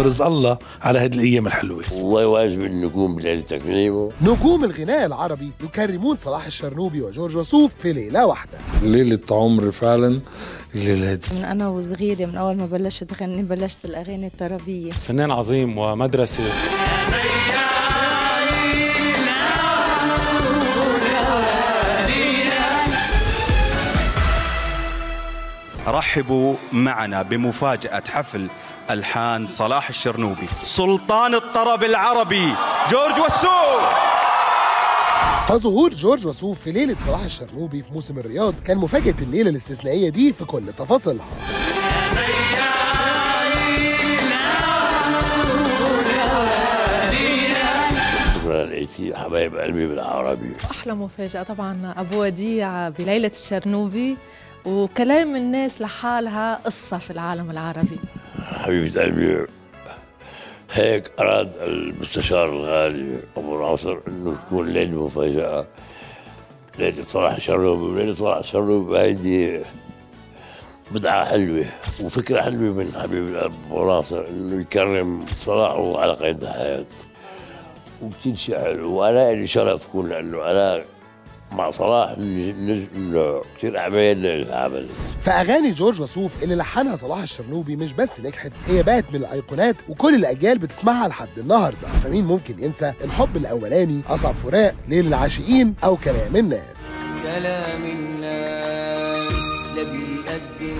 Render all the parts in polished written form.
رزق الله على هذه الايام الحلوه. والله يواجب النجوم بليله تكريمه. نجوم الغناء العربي يكرمون صلاح الشرنوبي وجورج وسوف في ليله واحده. ليله عمر فعلا الليله هذه. من انا وصغيره من اول ما بلشت اغني بلشت بالاغاني الطربيه. فنان عظيم ومدرسه. رحبوا معنا بمفاجأة حفل ألحان صلاح الشرنوبي، سلطان الطرب العربي جورج وسوف. فظهور جورج وسوف في ليلة صلاح الشرنوبي في موسم الرياض كان مفاجأة الليلة الاستثنائية دي في كل تفاصيلها. لقيتي حبايب قلبي بالعربي. أحلى مفاجأة طبعا أبو وديع بليلة الشرنوبي، وكلام الناس لحالها قصة في العالم العربي. حبيبة قلبي، هيك أراد المستشار الغالي أبو ناصر إنه تكون ليلة مفاجأة، ليلة صلاح الشرنوبي. ليلة صلاح الشرنوبي هيدي بدعة حلوة وفكرة حلوة من حبيب القلب أبو ناصر إنه يكرم صلاحه على قيد الحياة، وكتير شيء حلو. وأنا إلي شرف كون لأنه أنا مع صلاح كثير اعمال عملت. فاغاني جورج وسوف اللي لحنها صلاح الشرنوبي مش بس نجحت، هي بقت من الايقونات وكل الاجيال بتسمعها لحد النهارده. فمين ممكن ينسى الحب الاولاني، اصعب فراق، ليل العاشقين، او كلام الناس.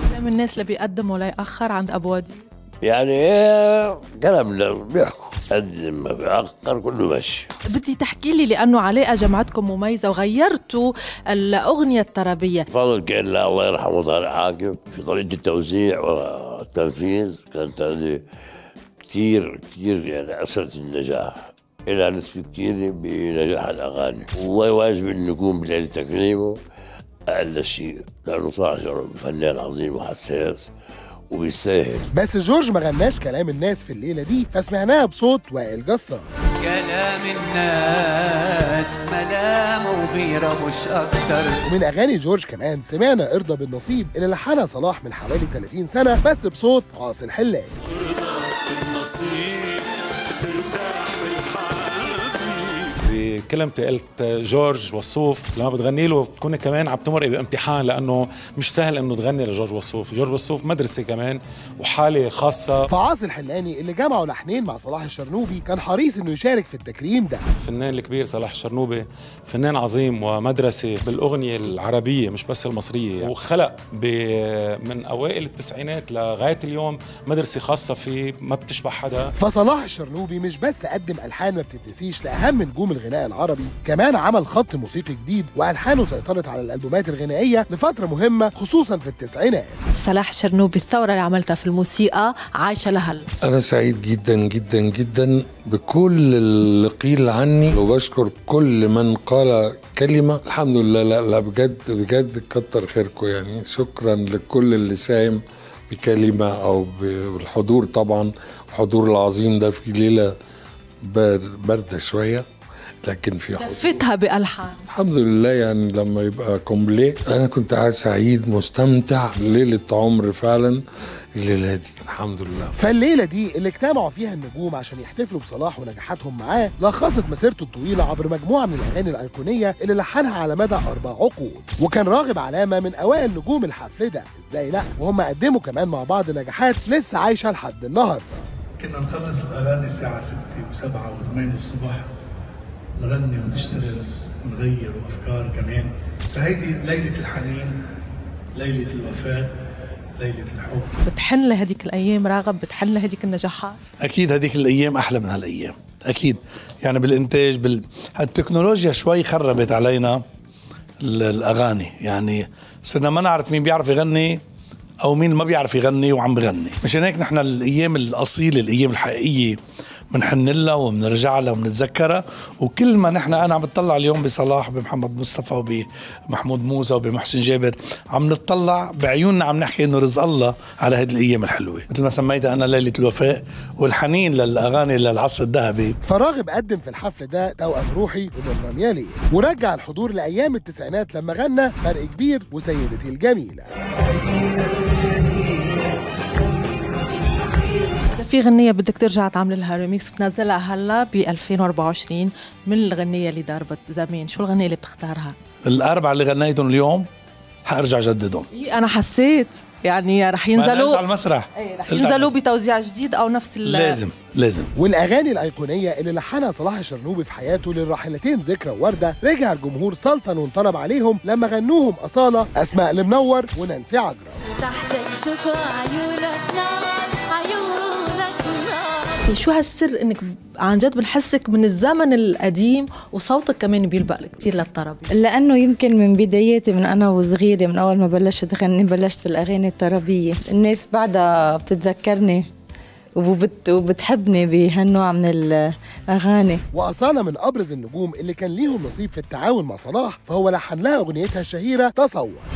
كلام الناس لا بيقدم ولا ياخر عند ابو وديع. يعني كلام الناس بيحكوا قد ما بيأخر كله ماشي. بدي تحكي لي لأنه علاقة جمعتكم مميزة وغيرتوا الأغنية الطربية. فضل كان الله يرحمه طارق حاكم في طريقة التوزيع والتنفيذ، كانت هذه كثير يعني أثرت النجاح إلى نسبة كثيرة بنجاح الأغاني. والله واجب النجوم بليلة تكريمه أقل شيء، لأنه صلاح فنان عظيم وحساس وبيساهل. بس جورج ما غناش كلام الناس في الليله دي، فسمعناها بصوت وائل جسار. كلام الناس ملام وغيره مش اكتر. ومن اغاني جورج كمان سمعنا ارضى بالنصيب اللي لحنها صلاح من حوالي 30 سنه بس بصوت عاصي الحلاني. بكلمتي قلت جورج وسوف لما بتغني له بتكون كمان عم تمر بامتحان، لانه مش سهل انه تغني لجورج وسوف. جورج وسوف مدرسه كمان وحاله خاصه. فعاصي الحلاني اللي جمعوا لحنين مع صلاح الشرنوبي كان حريص انه يشارك في التكريم ده. الفنان الكبير صلاح الشرنوبي فنان عظيم ومدرسه بالاغنيه العربيه مش بس المصريه يعني. وخلق من اوائل التسعينات لغايه اليوم مدرسه خاصه فيه ما بتشبه حدا. فصلاح الشرنوبي مش بس قدم الحان ما بتتنسيش لاهم نجوم الغناء العربي، كمان عمل خط موسيقي جديد والحانه سيطرت على الالبومات الغنائيه لفتره مهمه خصوصا في التسعينات. صلاح الشرنوبي الثوره اللي عملتها في الموسيقى عايشه لهلا. انا سعيد جدا جدا جدا بكل اللي قيل عني، وبشكر كل من قال كلمه. الحمد لله. لا بجد بجد كتر خيركم يعني. شكرا لكل اللي ساهم بكلمه او بالحضور. طبعا الحضور العظيم ده في ليله بارده شويه لكن في حضور لفتها بألحان. الحمد لله يعني لما يبقى كومبليه أنا كنت قاعد سعيد مستمتع. ليلة عمر فعلا الليلة دي الحمد لله. فالليلة دي اللي اجتمعوا فيها النجوم عشان يحتفلوا بصلاح ونجاحاتهم معاه، لخصت مسيرته الطويلة عبر مجموعة من الأغاني الأيقونية اللي لحنها على مدى 4 عقود. وكان راغب علامة من أوائل نجوم الحفل ده، إزاي لأ؟ وهم قدموا كمان مع بعض نجاحات لسه عايشة لحد النهاردة. كنا نخلص الأغاني الساعة 6 و7 و8 الصبح، نغني ونشتغل ونغير وافكار كمان. فهيدي ليله الحنين، ليله الوفاه، ليله الحب. بتحن لهديك الايام راغب، بتحن لهديك النجاحات. اكيد هديك الايام احلى من هالايام اكيد يعني. بالانتاج التكنولوجيا شوي خربت علينا الاغاني يعني، صرنا ما نعرف مين بيعرف يغني او مين ما بيعرف يغني وعم بغني. مشان هيك نحن الايام الاصيله، الايام الحقيقيه بنحن لها وبنرجع لها وبنتذكرها. وكل ما نحن انا عم بتطلع اليوم بصلاح وبمحمد مصطفى وبمحمود موسى وبمحسن جابر، عم نتطلع بعيوننا عم نحكي انه رزق الله على هذه الايام الحلوه، مثل ما سميتها انا ليله الوفاء والحنين للاغاني للعصر الذهبي. فراغب قدم في الحفل ده توأم روحي ودمرانيالي، ورجع الحضور لايام التسعينات لما غنى فرق كبير وسيدتي الجميله. في غنية بدك ترجع تعمل لها ريميكس وتنزلها هلا ب 2024 من الغنية اللي ضربت زمان، شو الغنية اللي بتختارها؟ الأربعة اللي غنيتهم اليوم حأرجع جددهم. أنا حسيت يعني رح ينزلوا على المسرح، رح ينزلوا بتوزيع جديد أو نفس لازم. والأغاني الأيقونية اللي لحنها صلاح الشرنوبي في حياته للراحلتين ذكرى ووردة، رجع الجمهور سلطن وانطلب عليهم لما غنوهم أصالة، أسماء المنور، ونانسي عجرم. شو هالسر انك عن جد بنحسك من الزمن القديم وصوتك كمان بيلبق كتير للطرب؟ لانه يمكن من بداياتي، من انا وصغيره، من اول ما بلشت اغني بلشت بالاغاني الطربيه، الناس بعدها بتتذكرني وبتحبني بهالنوع من الاغاني. واصاله من ابرز النجوم اللي كان ليهم نصيب في التعاون مع صلاح، فهو لحن لها اغنيتها الشهيره تصور.